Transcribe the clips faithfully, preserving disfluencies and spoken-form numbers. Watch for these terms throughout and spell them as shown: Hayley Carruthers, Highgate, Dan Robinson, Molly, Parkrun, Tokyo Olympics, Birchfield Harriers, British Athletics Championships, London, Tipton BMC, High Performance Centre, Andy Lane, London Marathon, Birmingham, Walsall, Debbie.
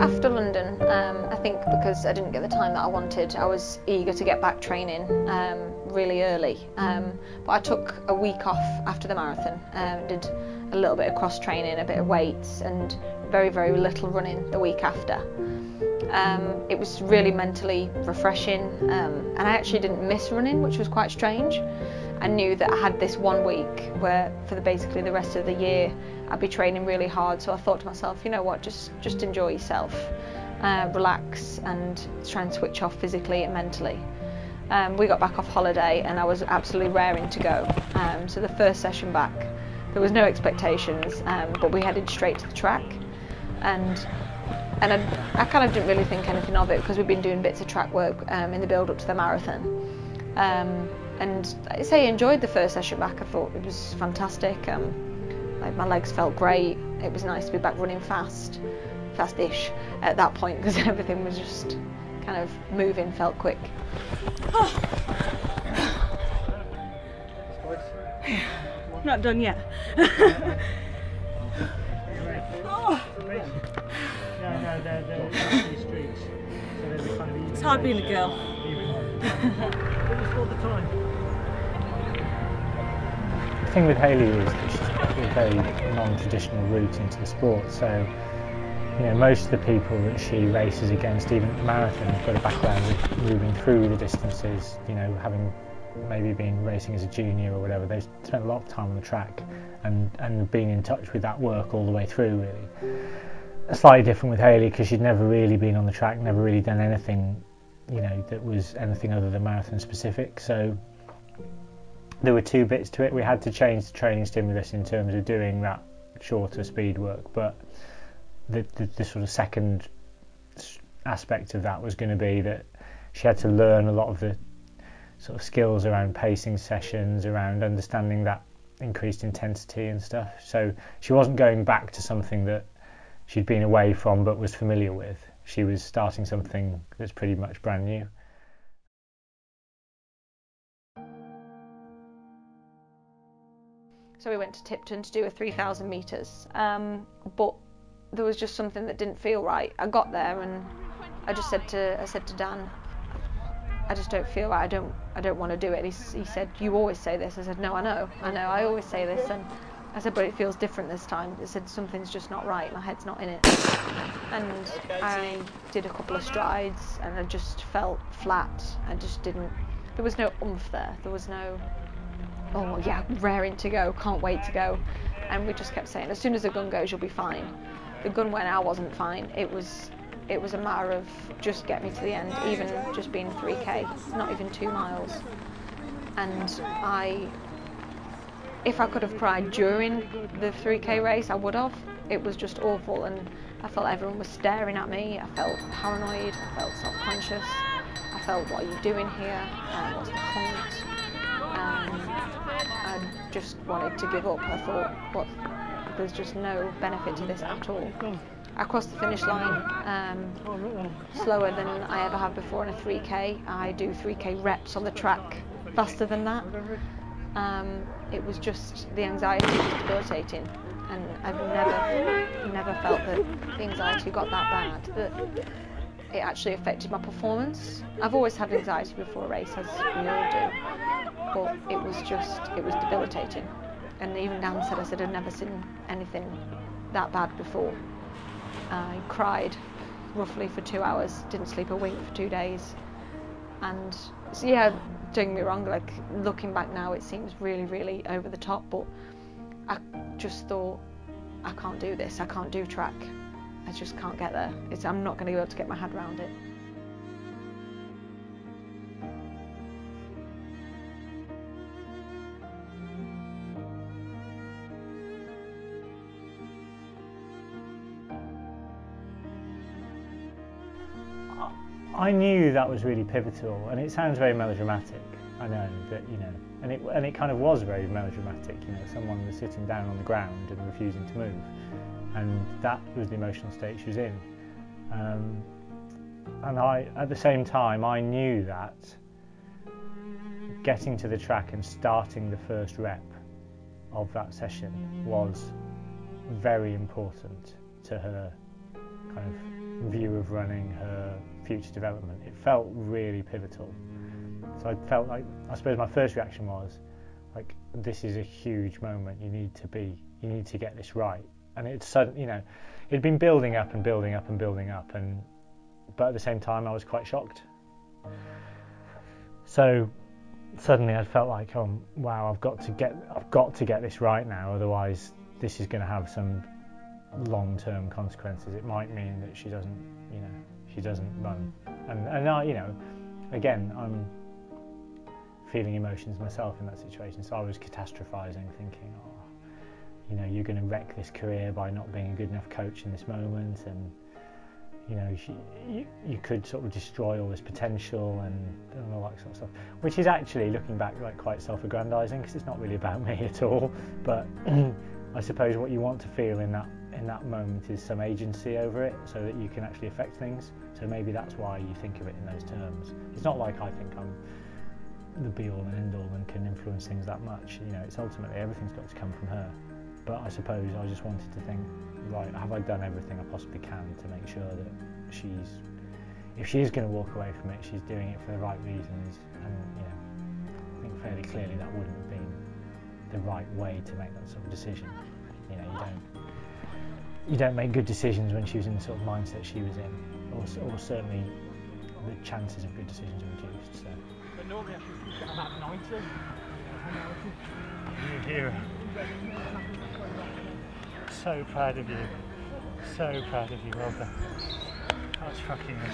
After London, um, I think because I didn't get the time that I wanted, I was eager to get back training um, really early. Um, but I took a week off after the marathon, um, did a little bit of cross training, a bit of weights, and very, very little running the week after. Um, it was really mentally refreshing, um, and I actually didn't miss running, which was quite strange. I knew that I had this one week where for the, basically the rest of the year I'd be training really hard, so I thought to myself, you know what, just, just enjoy yourself, uh, relax and try and switch off physically and mentally. Um, we got back off holiday and I was absolutely raring to go, um, so the first session back there was no expectations, um, but we headed straight to the track. and. And I, I kind of didn't really think anything of it because we'd been doing bits of track work um, in the build up to the marathon. Um, and I say I enjoyed the first session back. I thought it was fantastic. Um, like my legs felt great. It was nice to be back running fast, fast-ish at that point because everything was just kind of moving, felt quick. Oh. I'm not done yet. Oh. No, no, they're, they're the streets, so they're the kind of it's hard being a girl. The thing with Hayley is that she's got a very non-traditional route into the sport. So, you know, most of the people that she races against, even at the marathon, have got a background with moving through the distances. You know, having maybe been racing as a junior or whatever, they've spent a lot of time on the track and and being in touch with that work all the way through, really. Slightly different with Hayley because she'd never really been on the track, never really done anything, you know, that was anything other than marathon specific. So there were two bits to it. We had to change the training stimulus in terms of doing that shorter speed work, but the, the, the sort of second aspect of that was going to be that she had to learn a lot of the sort of skills around pacing sessions, around understanding that increased intensity and stuff. So she wasn't going back to something that she'd been away from but was familiar with. She was starting something that's pretty much brand new. So we went to Tipton to do a three thousand metres, um, but there was just something that didn't feel right. I got there and I just said to I said to Dan, I just don't feel right. I don't I don't want to do it. He, he said, "You always say this." I said, "No, I know, I know. I always say this." And I said, but it feels different this time. I said, something's just not right, my head's not in it. And I did a couple of strides and I just felt flat. I just didn't, there was no oomph there. There was no, oh yeah, raring to go, can't wait to go. And we just kept saying, as soon as the gun goes, you'll be fine. The gun went, I wasn't fine. It was, it was a matter of just get me to the end, even just being three K, not even two miles. And I, if I could have cried during the three K race, I would have. It was just awful and I felt everyone was staring at me. I felt paranoid, I felt self-conscious. I felt, what are you doing here? Uh, what's the point? Um, I just wanted to give up. I thought, what? There's just no benefit to this at all. I crossed the finish line um, slower than I ever have before in a three K. I do three K reps on the track faster than that. Um, it was just, the anxiety was debilitating, and I've never, never felt that the anxiety got that bad, that it actually affected my performance. I've always had anxiety before a race, as we all do, but it was just, it was debilitating. And even Dan said, I said, I've never seen anything that bad before. Uh, I cried roughly for two hours, didn't sleep a wink for two days, and so yeah, don't get me wrong, like looking back now it seems really, really over the top, but I just thought, I can't do this, I can't do track, I just can't get there. It's, I'm not going to be able to get my head around it. I knew that was really pivotal, and it sounds very melodramatic, I know, that, you know, and it, and it kind of was very melodramatic, you know, someone was sitting down on the ground and refusing to move, and that was the emotional state she was in. Um, and I, at the same time, I knew that getting to the track and starting the first rep of that session was very important to her kind of view of running, her future development. It felt really pivotal. So I felt like, I suppose my first reaction was, like, this is a huge moment. You need to be, you need to get this right. And it's suddenly, you know, it'd been building up and building up and building up, and but at the same time, I was quite shocked. So suddenly, I felt like, oh wow, I've got to get, I've got to get this right now. Otherwise, this is going to have some long-term consequences. It might mean that she doesn't, you know, she doesn't run. And and I, you know, again, I'm feeling emotions myself in that situation. So I was catastrophizing, thinking, oh, you know, you're going to wreck this career by not being a good enough coach in this moment, and you know, she, you, you could sort of destroy all this potential and, and all that sort of stuff. Which is actually, looking back, like quite self-aggrandising, because it's not really about me at all. But I suppose what you want to feel in that in that moment is some agency over it, so that you can actually affect things. So maybe that's why you think of it in those terms. It's not like I think I'm the be-all and end-all and can influence things that much. You know, it's ultimately everything's got to come from her. But I suppose I just wanted to think, right, have I done everything I possibly can to make sure that she's, if she is going to walk away from it, she's doing it for the right reasons. And, you know, I think fairly clearly that wouldn't have been the right way to make that sort of decision. You know, you don't, you don't make good decisions when she was in the sort of mindset she was in, or, or certainly the chances of good decisions are reduced. So. But normally I should get about ninety. You hear. So proud of you. So proud of you, well done. That's fucking nice.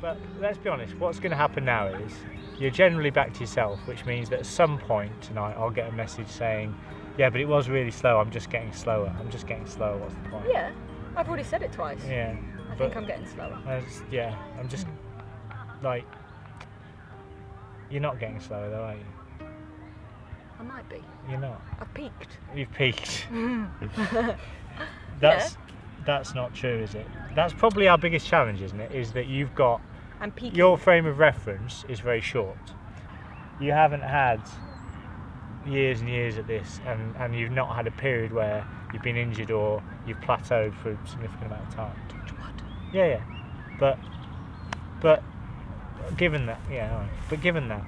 But let's be honest, what's going to happen now is you're generally back to yourself, which means that at some point tonight I'll get a message saying, yeah, but it was really slow, I'm just getting slower, I'm just getting slower, what's the point? Yeah, I've already said it twice. Yeah. I think I'm getting slower. I just, yeah, I'm just, like, you're not getting slower though, are you? I might be. You're not. I've peaked. You've peaked. that's yeah. That's not true, is it? That's probably our biggest challenge, isn't it? Is that you've got I'm peaking. Your frame of reference is very short. You haven't had years and years at this, and, and you've not had a period where you've been injured or you've plateaued for a significant amount of time. What? Yeah, yeah. But but given that, yeah, all right. but given that.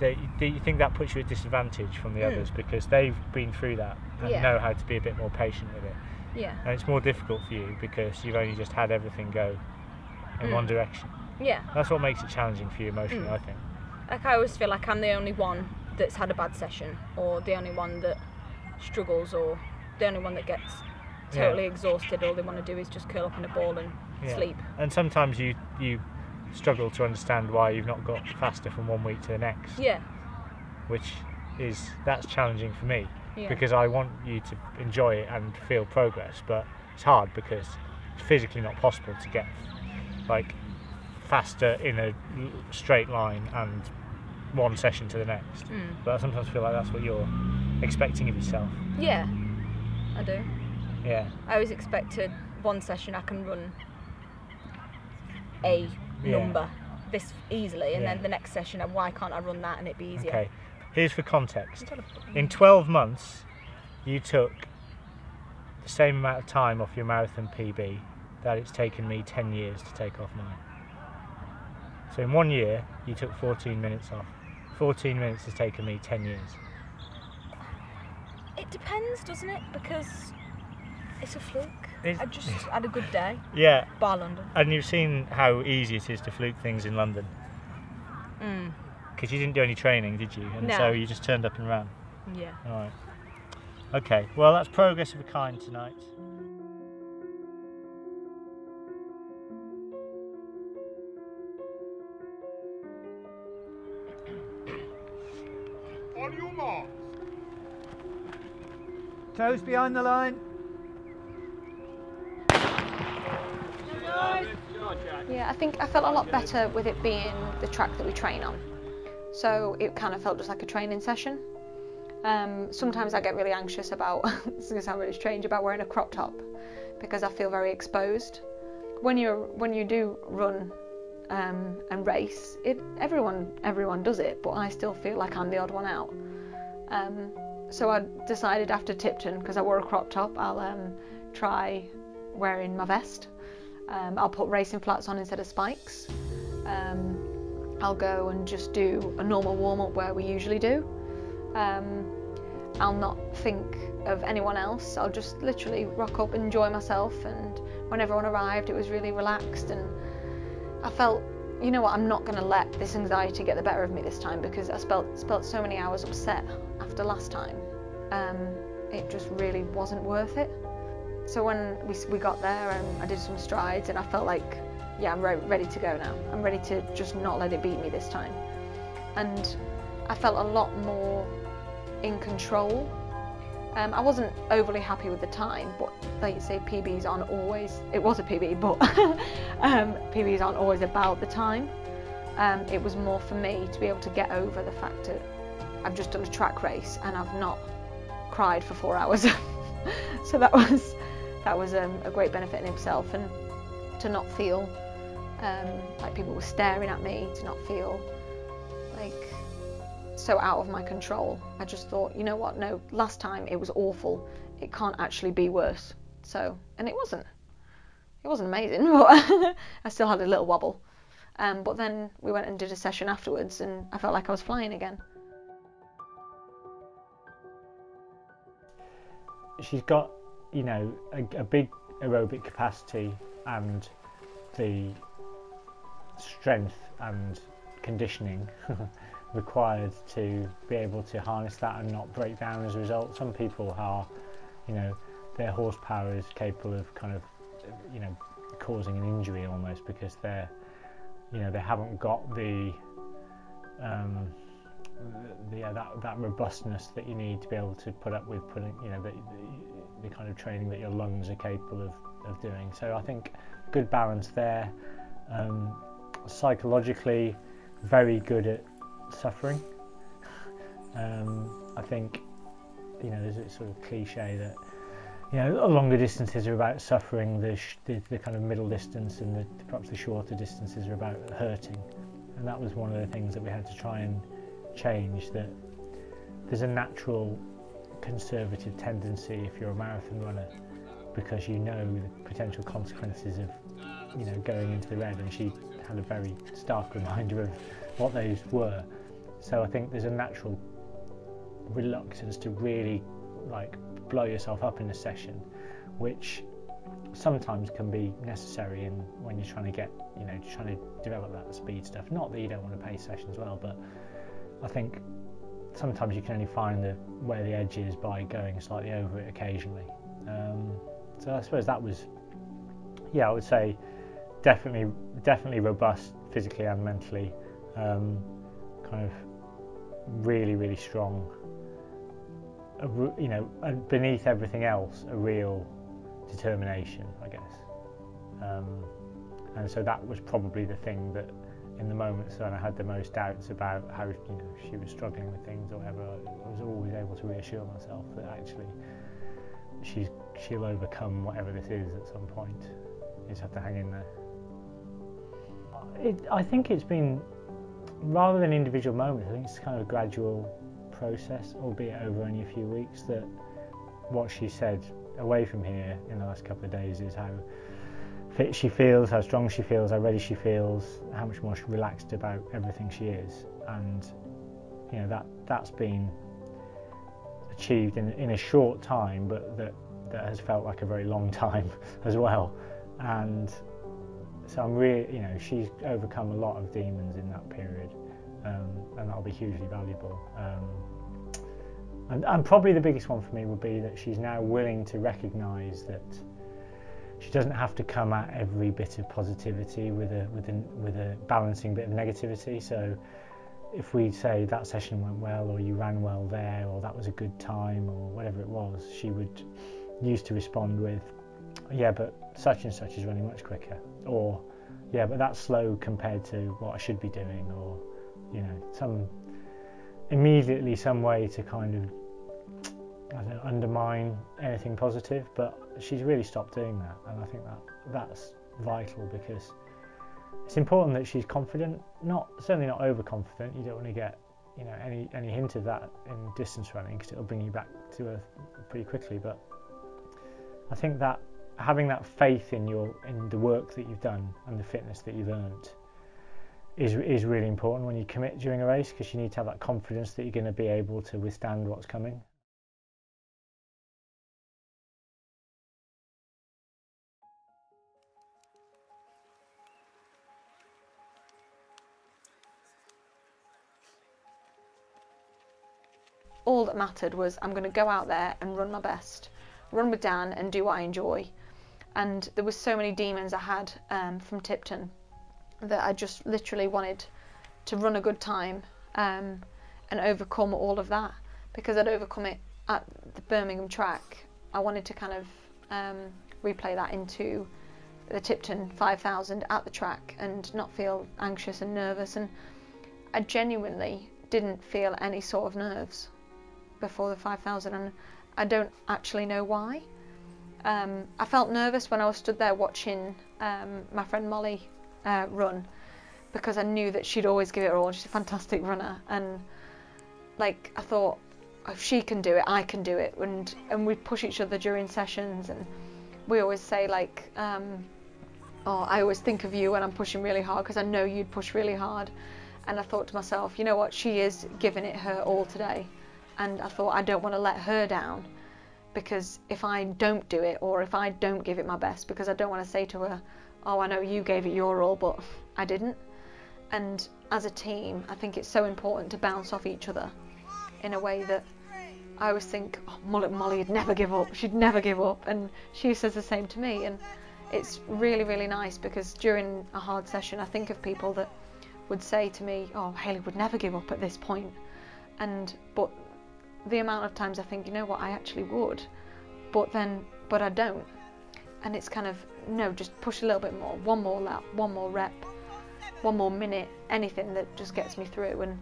That you, do you think that puts you at a disadvantage from the mm. others because they've been through that and yeah. know how to be a bit more patient with it? Yeah. And it's more difficult for you because you've only just had everything go in mm. one direction. Yeah. That's what makes it challenging for you emotionally, mm. I think. Like, I always feel like I'm the only one that's had a bad session, or the only one that struggles, or the only one that gets totally yeah. exhausted. All they want to do is just curl up in a ball and yeah. sleep. And sometimes you you. struggle to understand why you've not got faster from one week to the next. Yeah. Which is, that's challenging for me yeah. because I want you to enjoy it and feel progress, but it's hard because it's physically not possible to get like faster in a straight line and one session to the next. Mm. But I sometimes feel like that's what you're expecting of yourself. Yeah, I do. Yeah. I always expected one session I can run a number yeah. this easily, and yeah. then the next session, why can't I run that and it'd be easier? Okay, here's for context. In twelve months you took the same amount of time off your marathon P B that it's taken me ten years to take off mine. So in one year you took fourteen minutes off. Fourteen minutes has taken me ten years. It depends, doesn't it? Because it's a fluke. It's, I just had a good day. Yeah. Bar London. And you've seen how easy it is to fluke things in London. Mm. Because you didn't do any training, did you? And no. So you just turned up and ran. Yeah. All right. Okay. Well, that's progress of a kind tonight. On your marks. Toes behind the line. Yeah, I think I felt a lot better with it being the track that we train on. So it kind of felt just like a training session. Um, sometimes I get really anxious about, this is going to sound really strange, about wearing a crop top because I feel very exposed. When you when you do run um, and race, it, everyone everyone does it, but I still feel like I'm the odd one out. Um, so I decided after Tipton, because I wore a crop top, I'll um, try wearing my vest. Um, I'll put racing flats on instead of spikes. Um, I'll go and just do a normal warm-up where we usually do. Um, I'll not think of anyone else. I'll just literally rock up, enjoy myself, and when everyone arrived it was really relaxed, and I felt, you know what, I'm not going to let this anxiety get the better of me this time, because I spent, spent so many hours upset after last time. Um, it just really wasn't worth it. So when we, we got there, um, I did some strides and I felt like, yeah, I'm re ready to go now. I'm ready to just not let it beat me this time. And I felt a lot more in control. Um, I wasn't overly happy with the time, but like you say, P Bs aren't always, it was a P B, but um, P Bs aren't always about the time. Um, it was more for me to be able to get over the fact that I've just done a track race and I've not cried for four hours. So that was, that was um, a great benefit in itself, and to not feel um, like people were staring at me, to not feel like so out of my control. I just thought, you know what, no, last time it was awful, it can't actually be worse. So, and it wasn't. It wasn't amazing, but I still had a little wobble. Um, but then we went and did a session afterwards and I felt like I was flying again. She's got, you know, a, a big aerobic capacity and the strength and conditioning required to be able to harness that and not break down as a result. Some people are, you know, their horsepower is capable of kind of, you know, causing an injury almost, because they're, you know, they haven't got the, um, the yeah, that, that robustness that you need to be able to put up with putting, you know, the, the, the kind of training that your lungs are capable of, of doing. So I think good balance there. Um, psychologically, very good at suffering. um, I think, you know, there's a sort of cliche that, you know, longer distances are about suffering, the, sh the, the kind of middle distance and the, perhaps the shorter distances are about hurting, and that was one of the things that we had to try and change. That there's a natural conservative tendency if you're a marathon runner, because you know the potential consequences of, you know, going into the red, and she had a very stark reminder of what those were. So I think there's a natural reluctance to really like blow yourself up in a session, which sometimes can be necessary in when you're trying to get, you know, trying to develop that speed stuff. Not that you don't want to pace sessions well, but I think sometimes you can only find the, where the edge is by going slightly over it occasionally. Um, so I suppose that was, yeah, I would say definitely, definitely robust physically and mentally. Um, kind of really, really strong, a, you know, and beneath everything else, a real determination, I guess. Um, and so that was probably the thing that, in the moments when I had the most doubts about how, you know, she was struggling with things or whatever, I was always able to reassure myself that actually she's, she'll overcome whatever this is at some point. You just have to hang in there. It, I think it's been, rather than individual moments, I think it's kind of a gradual process, albeit over only a few weeks, that what she said away from here in the last couple of days is how fit she feels, how strong she feels, how ready she feels, how much more relaxed about everything she is. And, you know, that, that's been achieved in, in a short time, but that, that has felt like a very long time as well. And so I'm really, you know, she's overcome a lot of demons in that period, um, and that'll be hugely valuable. Um, and, and probably the biggest one for me would be that she's now willing to recognise that she doesn't have to come at every bit of positivity with a, with a, with a balancing bit of negativity. So if we say that session went well, or you ran well there, or that was a good time, or whatever it was, she would used to respond with, yeah, but such and such is running much quicker, or yeah, but that's slow compared to what I should be doing, or, you know, some immediately some way to kind of, I don't know, undermine anything positive. But she's really stopped doing that, and I think that that's vital, because it's important that she's confident, not certainly not overconfident. You don't want to get, you know, any any hint of that in distance running, because it'll bring you back to earth pretty quickly. But I think that having that faith in your in the work that you've done and the fitness that you've earned is is really important when you commit during a race, because you need to have that confidence that you're going to be able to withstand what's coming. All that mattered was I'm going to go out there and run my best, run with Dan and do what I enjoy. And there were so many demons I had um, from Tipton that I just literally wanted to run a good time um, and overcome all of that, because I'd overcome it at the Birmingham track. I wanted to kind of um, replay that into the Tipton five thousand at the track and not feel anxious and nervous, and I genuinely didn't feel any sort of nerves before the five thousand, and I don't actually know why. Um, I felt nervous when I was stood there watching um, my friend Molly uh, run, because I knew that she'd always give it her all. She's a fantastic runner, and like I thought, if she can do it, I can do it. And and we push each other during sessions, and we always say like, um, oh, I always think of you when I'm pushing really hard because I know you'd push really hard. And I thought to myself, you know what, she is giving it her all today. And I thought, I don't want to let her down, because if I don't do it, or if I don't give it my best, because I don't want to say to her, oh, I know you gave it your all, but I didn't. And as a team, I think it's so important to bounce off each other in a way that I always think, oh, Molly, Molly would never give up, she'd never give up. And she says the same to me. And it's really, really nice, because during a hard session, I think of people that would say to me, oh, Hayley would never give up at this point. And but the amount of times I think, you know what, I actually would, but then but I don't. And it's kind of, no, just push a little bit more, one more lap, one more rep, one more minute, anything that just gets me through. And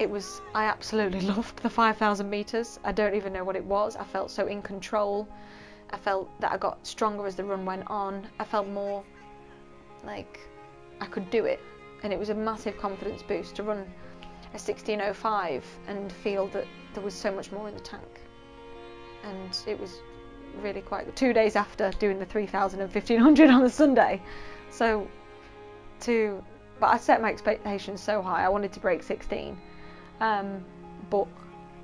it was, I absolutely loved the five thousand meters. I don't even know what it was. I felt so in control. I felt that I got stronger as the run went on. I felt more like I could do it. And it was a massive confidence boost to run a sixteen oh five and feel that there was so much more in the tank. And it was really quite two days after doing the three thousand and fifteen hundred on the Sunday. So to, but I set my expectations so high. I wanted to break sixteen, um, but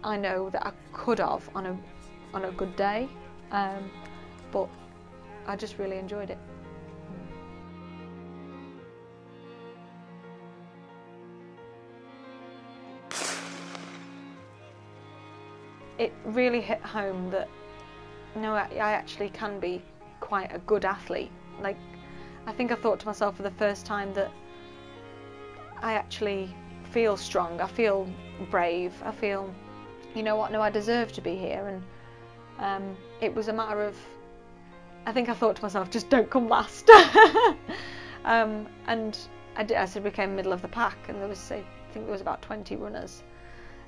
I know that I could have on a on a good day. Um, but I just really enjoyed it. It really hit home that, no, I, I actually can be quite a good athlete. Like, I think I thought to myself for the first time that I actually feel strong, I feel brave, I feel, you know what, no, I deserve to be here. And um, it was a matter of, I think I thought to myself, just don't come last. um, and I, did, I said we came middle of the pack, and there was, I think there was about twenty runners.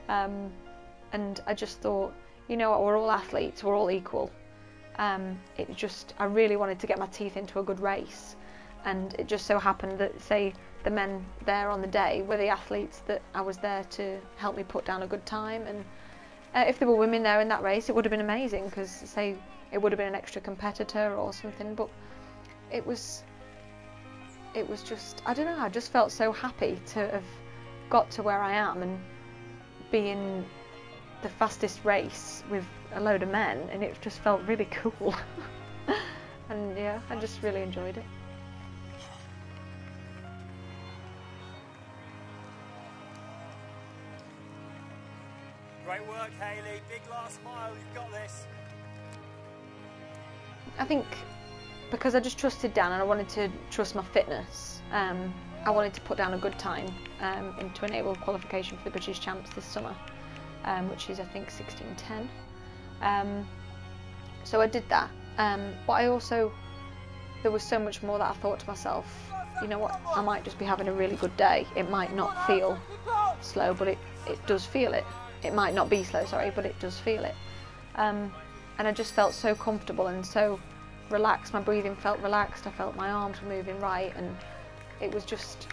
Um, And I just thought, you know what, we're all athletes, we're all equal. Um, it just, I really wanted to get my teeth into a good race. And it just so happened that, say, the men there on the day were the athletes that I was there to help me put down a good time. And uh, if there were women there in that race, it would have been amazing, because, say, it would have been an extra competitor or something. But it was, it was just, I don't know, I just felt so happy to have got to where I am and being the fastest race with a load of men, and it just felt really cool. And yeah, I just really enjoyed it. Great work, Hayley. Big last mile, you've got this. I think because I just trusted Dan, and I wanted to trust my fitness, um, I wanted to put down a good time um, and to enable qualification for the British Champs this summer. Um, which is, I think, sixteen ten. Um, so I did that, um, but I also, there was so much more that I thought to myself, you know what, I might just be having a really good day. It might not feel slow, but it, it does feel it. It might not be slow, sorry, but it does feel it. Um, and I just felt so comfortable and so relaxed. My breathing felt relaxed. I felt my arms were moving right, and it was just,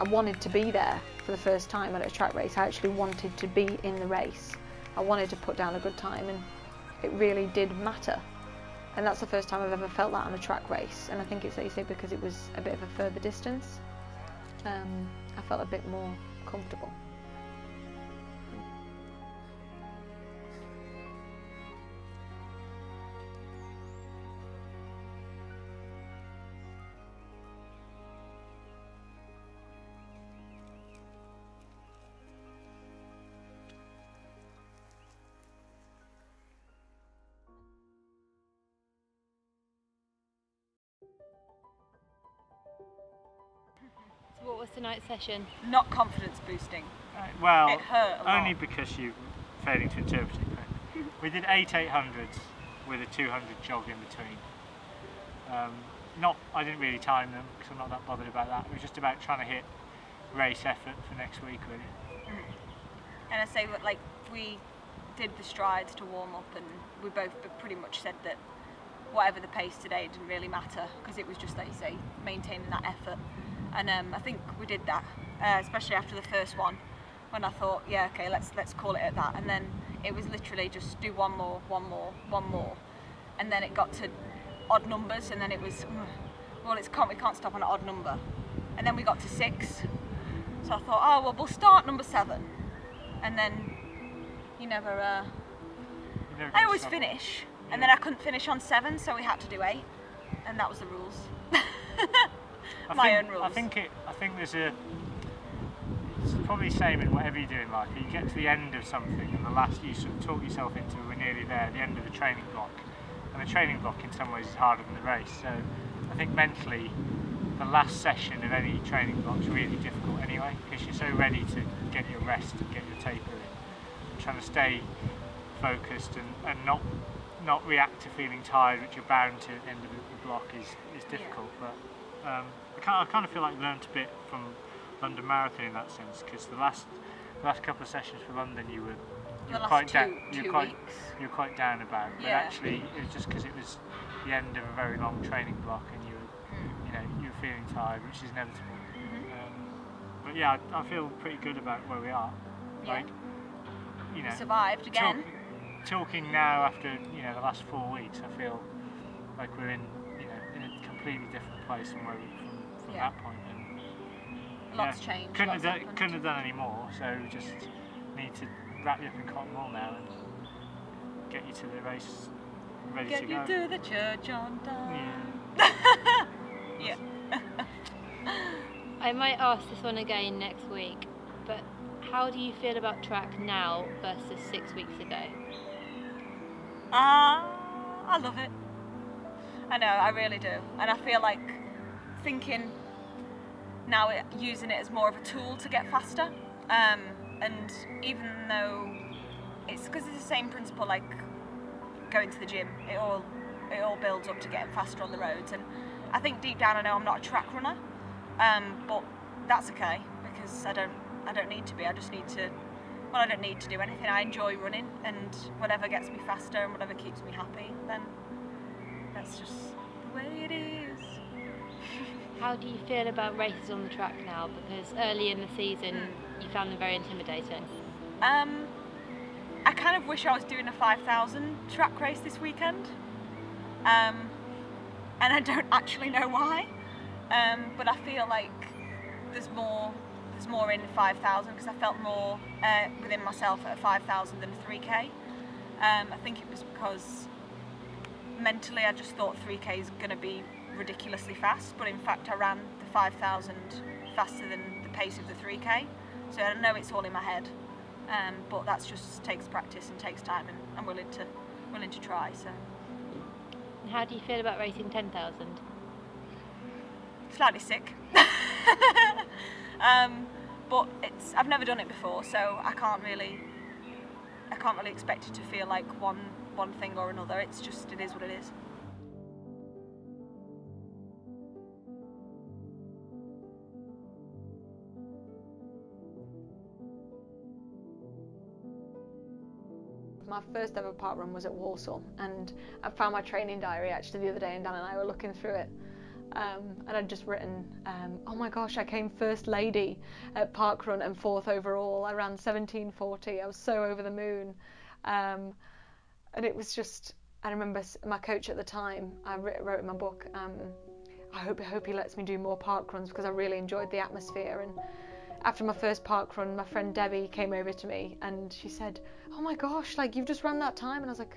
I wanted to be there for the first time at a track race. I actually wanted to be in the race. I wanted to put down a good time, and it really did matter. And that's the first time I've ever felt that on a track race. And I think it's easy because it was a bit of a further distance. Um, I felt a bit more comfortable. What was tonight's session? Not confidence boosting. Uh, well, it hurt a lot. Only because you failing to interpret it. We did eight eight hundreds with a two hundred jog in between. Um, not, I didn't really time them because I'm not that bothered about that. It was just about trying to hit race effort for next week, really. Mm. And I say, like, we did the strides to warm up, and we both pretty much said that whatever the pace today didn't really matter because it was just, like you say, maintaining that effort. And um, I think we did that, uh, especially after the first one, when I thought, yeah, okay, let's let's call it at that. And then it was literally just do one more, one more, one more, and then it got to odd numbers, and then it was, well, it's can't we can't stop on an odd number, and then we got to six, so I thought, oh well, we'll start number seven, and then you never, uh, you never I always finish, yeah. And then I couldn't finish on seven, so we had to do eight, and that was the rules. I my think, own rules. I think it. I think there's a. It's probably the same in whatever you do in life. You get to the end of something, and the last you sort of talk yourself into we're nearly there. The end of the training block, and the training block in some ways is harder than the race. So I think mentally, the last session of any training block is really difficult anyway, because you're so ready to get your rest and get your taper in, trying to stay focused and, and not not react to feeling tired, which you're bound to at the end of the block is is difficult, yeah. But. Um, I kind of feel like I learnt a bit from London Marathon in that sense, because the last the last couple of sessions for London you were you were quite down you were quite you were quite down about, but yeah. Actually it was just because it was the end of a very long training block and you were mm. you know you were feeling tired, which is inevitable. Mm-hmm. um, but yeah, I, I feel pretty good about where we are. Yeah. Like you know, survived again. Talk, talking now after you know the last four weeks, I feel like we're in you know in a completely different. From where we from, from yeah. that point, and yeah, lots changed. Couldn't lots have done, couldn't have done any more. So we just need to wrap you up in cotton wool now and get you to the race, ready get to go. Get you to the church on time. Yeah. Yeah. I might ask this one again next week, but how do you feel about track now versus six weeks ago? Ah, uh, I love it. I know, I really do, and I feel like thinking now it, using it as more of a tool to get faster, um, and even though it's because it's the same principle like going to the gym, it all it all builds up to getting faster on the roads. And I think deep down I know I'm not a track runner, um, but that's okay because I don't I don't need to be. I just need to well I don't need to do anything. I enjoy running, and whatever gets me faster and whatever keeps me happy, then. That's just the way it is. How do you feel about races on the track now? Because early in the season, mm. you found them very intimidating. Um, I kind of wish I was doing a five thousand track race this weekend. Um, and I don't actually know why. Um, but I feel like there's more, there's more in the five thousand because I felt more uh, within myself at a five thousand than a three K. Um, I think it was because mentally, I just thought three K is going to be ridiculously fast, but in fact I ran the five thousand faster than the pace of the three K, so I know it's all in my head, um, but that just takes practice and takes time, and I'm willing to, willing to try. So. And how do you feel about racing ten thousand? Slightly sick, um, but it's, I've never done it before, so I can't really, I can't really expect it to feel like one one thing or another. It's just, it is what it is. My first ever park run was at Walsall, and I found my training diary actually the other day, and Dan and I were looking through it, um, and I'd just written, um, oh my gosh, I came first lady at Parkrun and fourth overall. I ran seventeen forty. I was so over the moon. Um, And it was just, I remember my coach at the time, I wrote in my book, um, I hope, I hope he lets me do more park runs because I really enjoyed the atmosphere. And after my first park run, my friend Debbie came over to me and she said, oh my gosh, like you've just run that time. And I was like,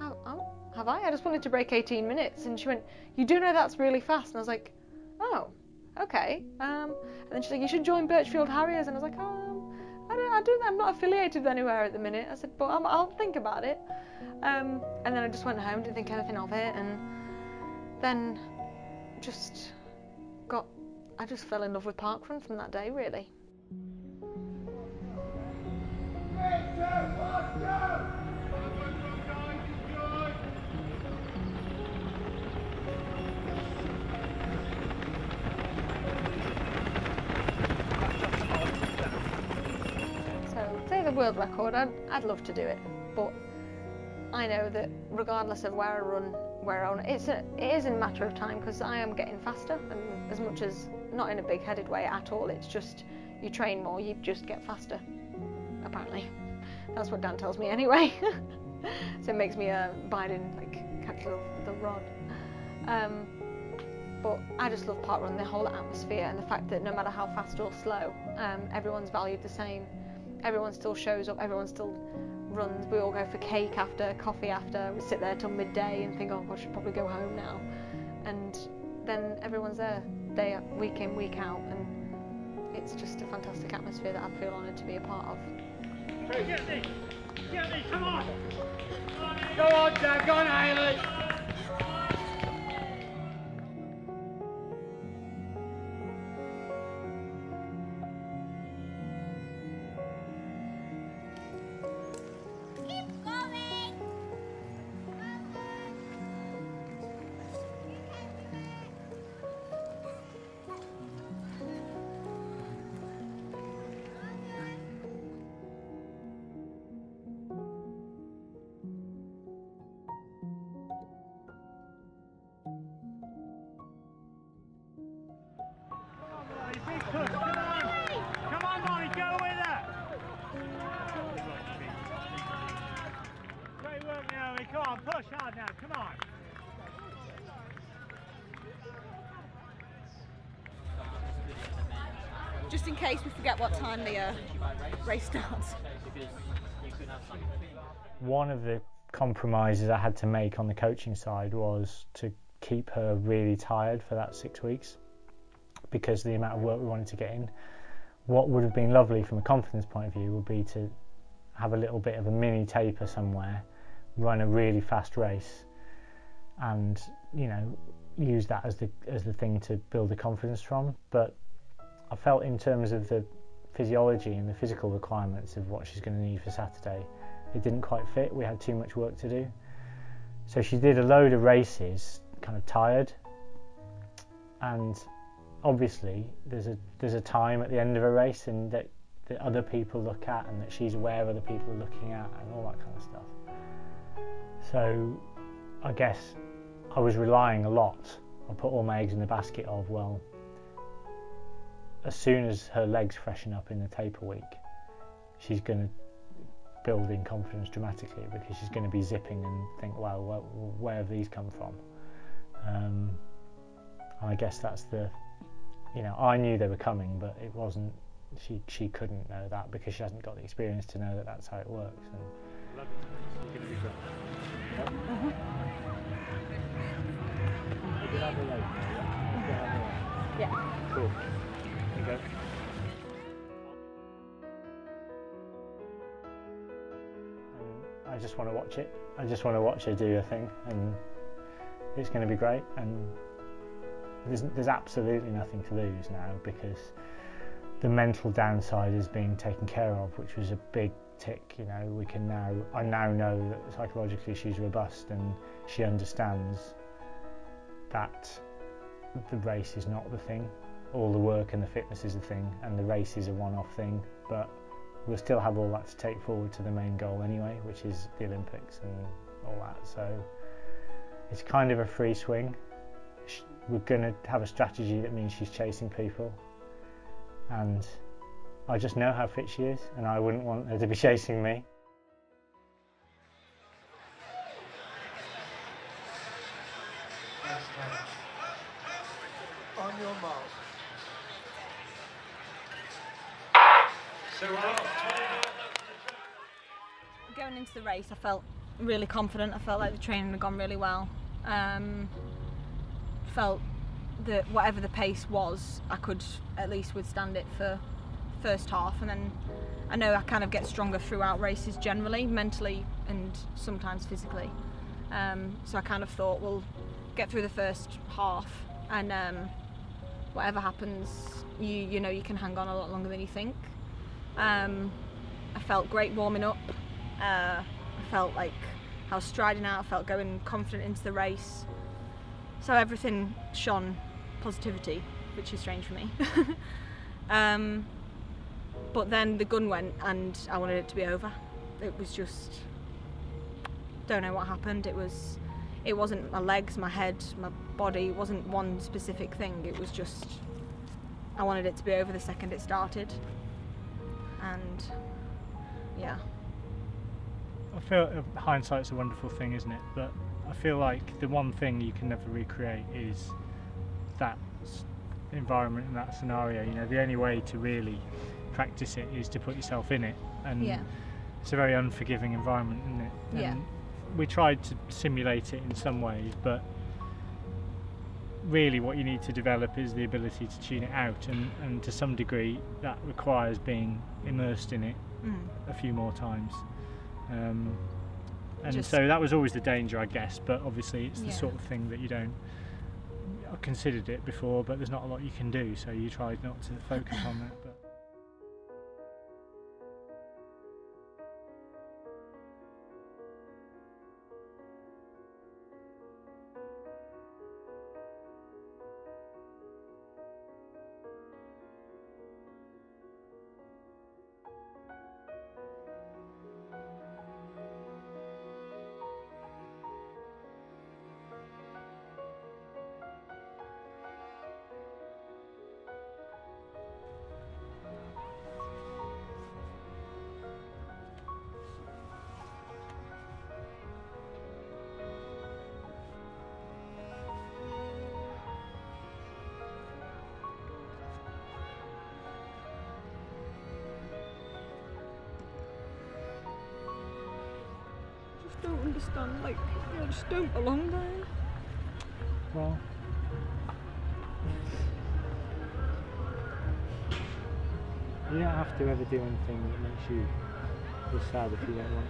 oh, oh, have I? I just wanted to break eighteen minutes. And she went, you do know that's really fast. And I was like, oh, okay. Um, and then she's like, you should join Birchfield Harriers. And I was like, oh, I don't, I don't, I'm not affiliated with anywhere at the minute. I said, but I'm, I'll think about it. Um, and then I just went home, didn't think anything of it. And then just got, I just fell in love with Parkrun from that day, really. So, say the world record, I'd, I'd love to do it, but I know that regardless of where I run, where I run, it's a, it is a matter of time because I am getting faster, and as much as not in a big-headed way at all, it's just you train more, you just get faster, apparently. That's what Dan tells me anyway. So it makes me uh, bite in, like, catch the, the rod. Um, but I just love parkrun, the whole atmosphere, and the fact that no matter how fast or slow, um, everyone's valued the same, everyone still shows up, everyone still runs. We all go for cake after, coffee after, we sit there till midday and think, oh gosh, I should probably go home now. And then everyone's there, day week in, week out, and it's just a fantastic atmosphere that I feel honoured to be a part of. Get me! Get me! Come on! Go on, Dad! Go on, Hayley! Just in case we forget what time the uh, race starts. One of the compromises I had to make on the coaching side was to keep her really tired for that six weeks because the amount of work we wanted to get in. What would have been lovely from a confidence point of view would be to have a little bit of a mini taper somewhere, run a really fast race and, you know, use that as the, as the thing to build the confidence from. But I felt in terms of the physiology and the physical requirements of what she's going to need for Saturday, it didn't quite fit. We had too much work to do. So she did a load of races, kind of tired. And obviously there's a, there's a time at the end of a race and that, that other people look at and that she's aware other people are looking at and all that kind of stuff. So I guess I was relying a lot. I put all my eggs in the basket of, well, as soon as her legs freshen up in the taper week, she's going to build in confidence dramatically because she's going to be zipping and think, wow, well, where have these come from? Um, and I guess that's the, you know, I knew they were coming, but it wasn't, she she couldn't know that because she hasn't got the experience to know that that's how it works. And yeah. Cool. Okay. I just want to watch it. I just want to watch her do her thing, and it's going to be great. And there's, there's absolutely nothing to lose now because the mental downside is being taken care of, which was a big tick. You know, we can now. I now know that psychologically she's robust and she understands that the race is not the thing. All the work and the fitness is a thing and the race is a one-off thing, but we'll still have all that to take forward to the main goal anyway, which is the Olympics and all that. So it's kind of a free swing. We're going to have a strategy that means she's chasing people, and I just know how fit she is and I wouldn't want her to be chasing me. On your mark. Going into the race, I felt really confident. I felt like the training had gone really well. Um, felt that whatever the pace was, I could at least withstand it for first half, and then I know I kind of get stronger throughout races generally, mentally and sometimes physically. Um, so I kind of thought, well, get through the first half, and um, whatever happens, you you know you can hang on a lot longer than you think. Um, I felt great warming up. Uh, I felt like I was striding out. I felt going confident into the race. So everything shone positivity, which is strange for me. um, But then the gun went and I wanted it to be over. It was just, don't know what happened. It was, it wasn't my legs, my head, my body. It wasn't one specific thing. It was just, I wanted it to be over the second it started. And yeah. I feel hindsight's a wonderful thing, isn't it? But I feel like the one thing you can never recreate is that environment and that scenario. You know, the only way to really practice it is to put yourself in it, and yeah. It's a very unforgiving environment, isn't it? And yeah. We tried to simulate it in some ways, but really what you need to develop is the ability to tune it out, and, and to some degree that requires being immersed in it mm. a few more times. Um, and Just, so that was always the danger, I guess, but obviously it's the yeah. sort of thing that you don't I considered it before, but there's not a lot you can do, so you tried not to focus on that. But. I don't understand, like, I just don't belong there. Well. You don't have to ever do anything that makes you feel sad if you don't want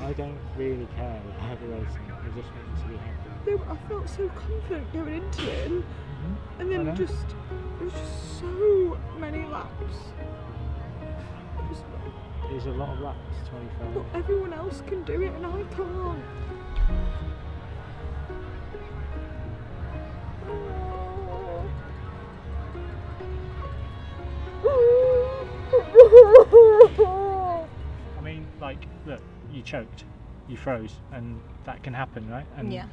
to. I don't really care about the racing, I just want to be happy. No, but I felt so confident going into it, and, mm-hmm. and then just, there was just so many laps. There's a lot of laps, twenty-five. But everyone else can do it and I can't. I mean, like, look, you choked, you froze, and that can happen, right? And, yeah.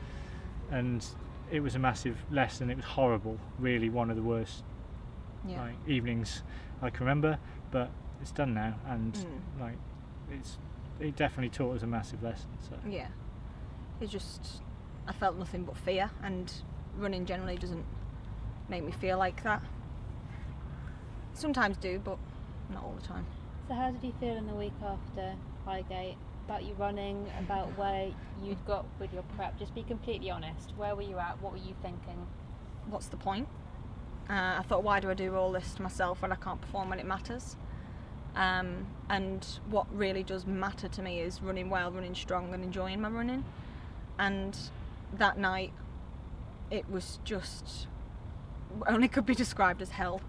And it was a massive lesson. It was horrible, really one of the worst yeah. like, evenings I can remember, but it's done now, and mm. like it's it definitely taught us a massive lesson. So yeah, it just I felt nothing but fear, and running generally doesn't make me feel like that. Sometimes do, but not all the time. So how did you feel in the week after Highgate about you running, about where you'd got with your prep? Just be completely honest. Where were you at? What were you thinking? What's the point? Uh, I thought, why do I do all this to myself when I can't perform when it matters? Um, and what really does matter to me is running well, running strong and enjoying my running. And that night it was just only could be described as hell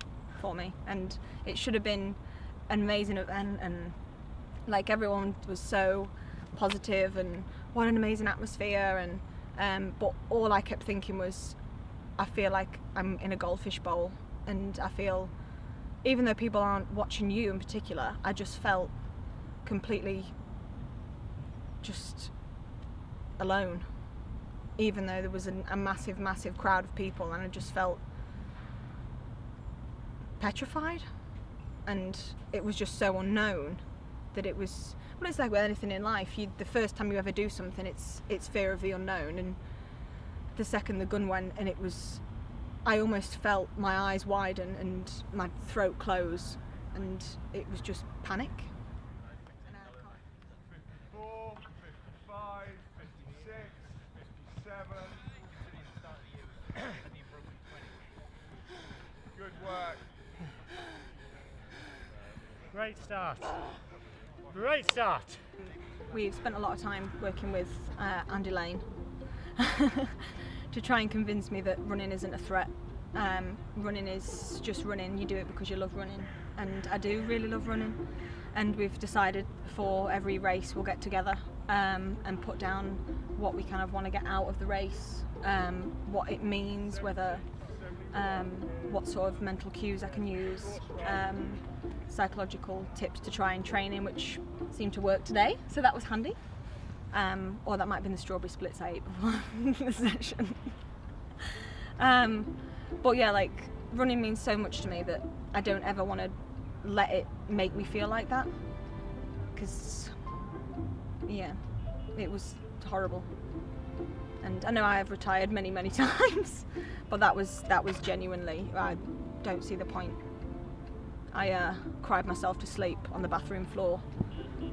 for me, and it should have been an amazing event, and like everyone was so positive and what an amazing atmosphere, and um, but all I kept thinking was I feel like I'm in a goldfish bowl, and I feel even though people aren't watching you in particular, I just felt completely just alone, even though there was an, a massive, massive crowd of people, and I just felt petrified, and it was just so unknown that it was, well, it's like with anything in life, you, the first time you ever do something, it's, it's fear of the unknown, and the second the gun went, and it was, I almost felt my eyes widen and my throat close, and it was just panic. Great start. Great start. We've spent a lot of time working with uh, Andy Lane to try and convince me that running isn't a threat. Um, running is just running. You do it because you love running, and I do really love running. And we've decided for every race we'll get together um, and put down what we kind of want to get out of the race, um, what it means, whether um, what sort of mental cues I can use. Um, psychological tips to try and train in, which seemed to work today, so that was handy. Um, or that might have been the strawberry splits I ate before the session. Um, but yeah, like, running means so much to me that I don't ever want to let it make me feel like that, because yeah, it was horrible. And I know I have retired many, many times, but that was, that was genuinely, I don't see the point. I uh, cried myself to sleep on the bathroom floor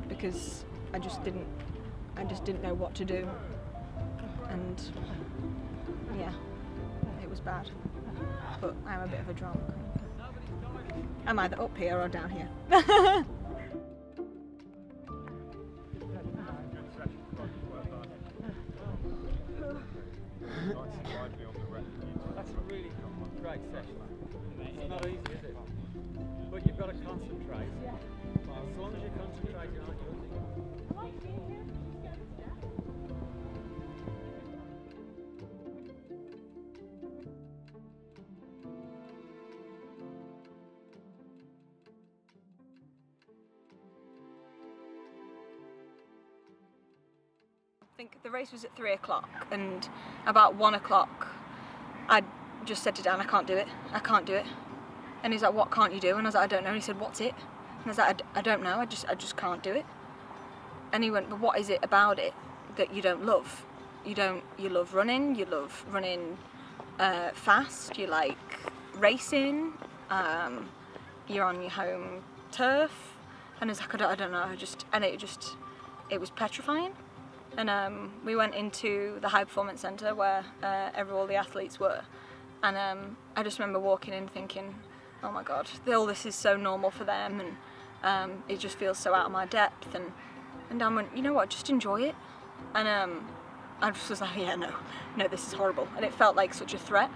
because I just didn't, I just didn't know what to do, and yeah, it was bad. But I'm a bit of a drunk. I'm either up here or down here. That's a really great session. It's not easy, is it? But you've got to concentrate. Yeah. As long as you concentrate, you're not losing. I think the race was at three o'clock, and about one o'clock, I just said to Dan, "I can't do it. I can't do it." And he's like, "What can't you do?" And I was like, "I don't know." And he said, "What's it?" And I was like, I, I don't know, I just, I just can't do it." And he went, "But what is it about it that you don't love? You don't, you love running, you love running uh, fast, you like racing, um, you're on your home turf." And he's like, I don't, I don't know, I just, and it just, it was petrifying. And um, we went into the High Performance Centre where uh, every, all the athletes were. And um, I just remember walking in thinking, oh my God, all this is so normal for them, and um, it just feels so out of my depth. And, and Dan went, you know what, just enjoy it. And um, I just was like, yeah, no, no, this is horrible. And it felt like such a threat.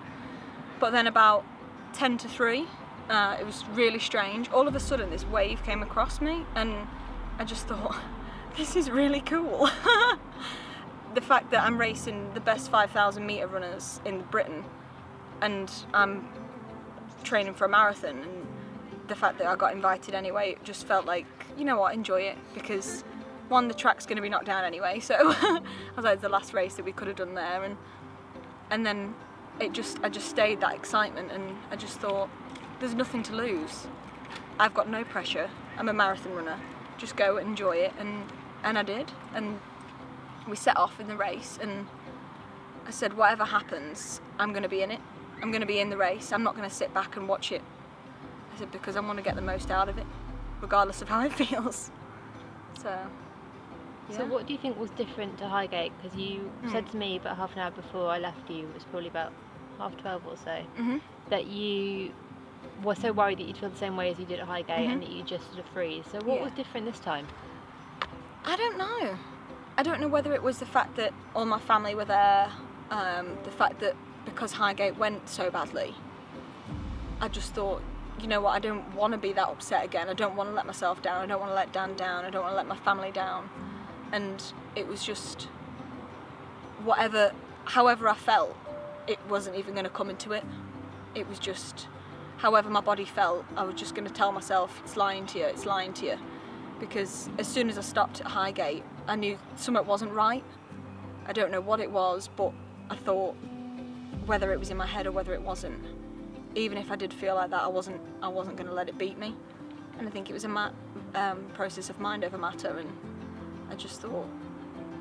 But then about ten to three, uh, it was really strange. All of a sudden this wave came across me, and I just thought, this is really cool. The fact that I'm racing the best five thousand metre runners in Britain, and I'm training for a marathon, and the fact that I got invited anyway, it just felt like, you know what, enjoy it, because one, the track's going to be knocked down anyway, so I was like, it's the last race that we could have done there. And and then it just, I just stayed that excitement, and I just thought, there's nothing to lose, I've got no pressure, I'm a marathon runner, just go and enjoy it. And and I did, and we set off in the race, and I said, whatever happens, I'm going to be in it. I'm going to be in the race. I'm not going to sit back and watch it. I said, because I want to get the most out of it, regardless of how it feels. So, yeah. So what do you think was different to Highgate? Because you mm. said to me about half an hour before I left you, it was probably about half twelve or so, mm-hmm. that you were so worried that you'd feel the same way as you did at Highgate, mm-hmm. and that you just sort of freeze. So what yeah. was different this time? I don't know. I don't know whether it was the fact that all my family were there, um, the fact that because Highgate went so badly, I just thought, you know what, I don't want to be that upset again. I don't want to let myself down. I don't want to let Dan down. I don't want to let my family down. And it was just, whatever, however I felt, it wasn't even going to come into it. It was just, however my body felt, I was just going to tell myself, it's lying to you, it's lying to you. Because as soon as I stopped at Highgate, I knew something wasn't right. I don't know what it was, but I thought, whether it was in my head or whether it wasn't, even if I did feel like that, I wasn't I wasn't going to let it beat me. And I think it was a ma um, process of mind over matter, and I just thought,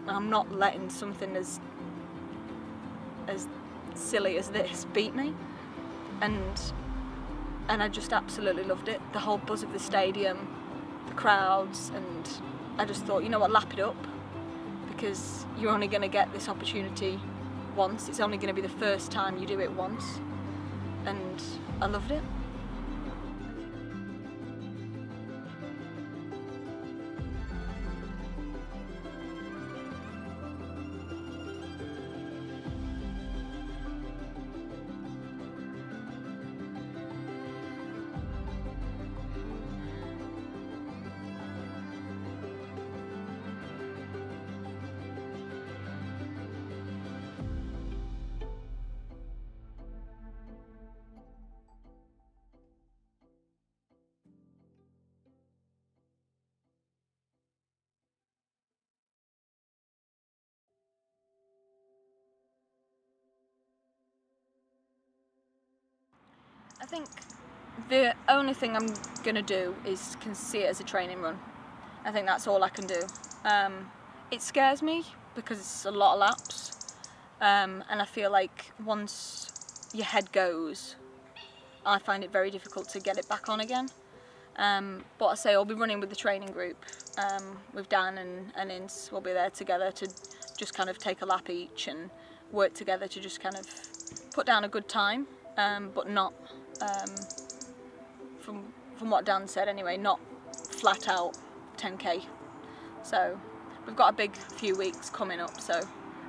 I'm not letting something as as silly as this beat me, and and I just absolutely loved it. The whole buzz of the stadium, the crowds, and I just thought, you know what, lap it up, because you're only going to get this opportunity once. It's only going to be the first time you do it once, and I loved it. I think the only thing I'm going to do is can see it as a training run. I think that's all I can do. Um, it scares me because it's a lot of laps, um, and I feel like once your head goes, I find it very difficult to get it back on again. Um, but I say I'll be running with the training group, um, with Dan and, and Ince. We'll be there together to just kind of take a lap each and work together to just kind of put down a good time, um, but not Um, from from what Dan said anyway, not flat out ten K. So we've got a big few weeks coming up, so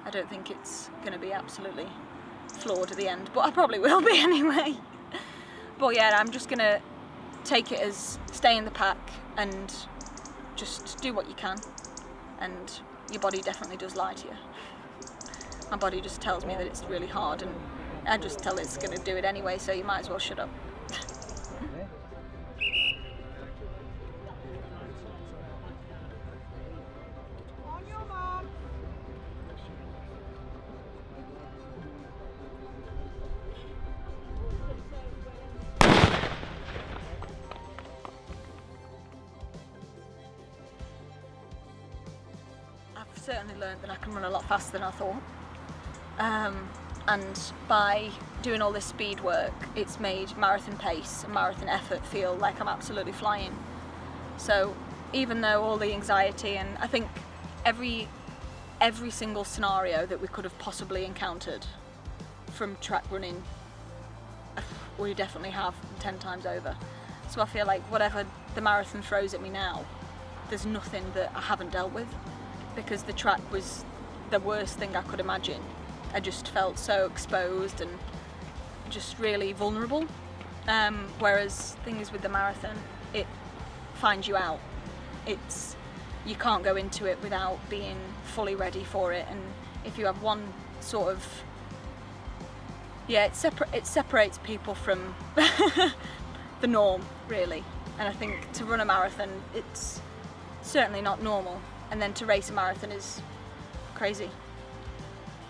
I don't think it's going to be absolutely flawed at the end, but I probably will be anyway. But yeah, I'm just going to take it as stay in the pack and just do what you can, and your body definitely does lie to you. My body just tells me that it's really hard, and I just tell it's going to do it anyway, so you might as well shut up. I've certainly learned that I can run a lot faster than I thought. Um, And by doing all this speed work, it's made marathon pace and marathon effort feel like I'm absolutely flying. So even though all the anxiety, and I think every, every single scenario that we could have possibly encountered from track running, we definitely have ten times over. So I feel like whatever the marathon throws at me now, there's nothing that I haven't dealt with, because the track was the worst thing I could imagine. I just felt so exposed and just really vulnerable, um, whereas things with the marathon, it finds you out. It's, you can't go into it without being fully ready for it, and if you have one sort of, yeah, it, separ it separates people from the norm, really. And I think to run a marathon, it's certainly not normal, and then to race a marathon is crazy.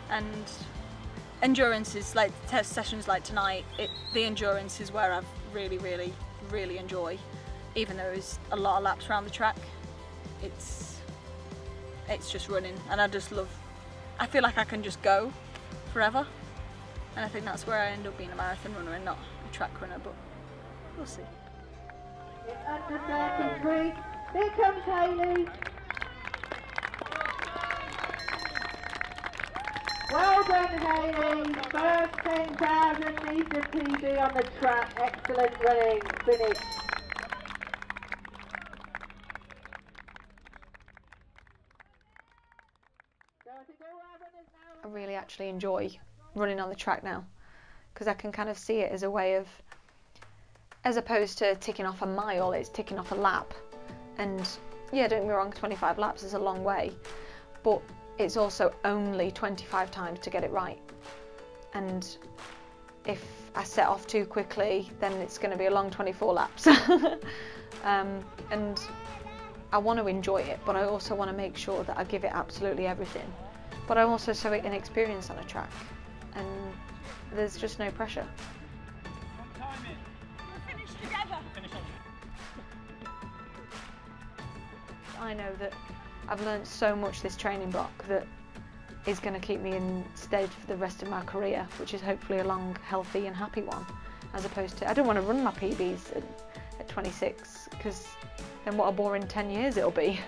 And endurance is like test sessions like tonight, it, the endurance is where I've really really really enjoy, even though there's a lot of laps around the track. It's it's just running, and I just love, I feel like I can just go forever, and I think that's where I end up being a marathon runner and not a track runner, but we'll see. At the starting break, here comes Hayley. Well done, Hayley. First ten thousand metre P B on the track. Excellent running. Finish. I really actually enjoy running on the track now, because I can kind of see it as a way of, as opposed to ticking off a mile, it's ticking off a lap. And yeah, don't get me wrong, twenty-five laps is a long way, but it's also only twenty-five times to get it right, and if I set off too quickly, then it's going to be a long twenty-four laps. um, and I want to enjoy it, but I also want to make sure that I give it absolutely everything, but I'm also so inexperienced on a track, and there's just no pressure. I know that I've learned so much this training block that is going to keep me in stead for the rest of my career, which is hopefully a long, healthy and happy one, as opposed to, I don't want to run my P Bs at, at twenty-six, because then what a boring ten years it'll be.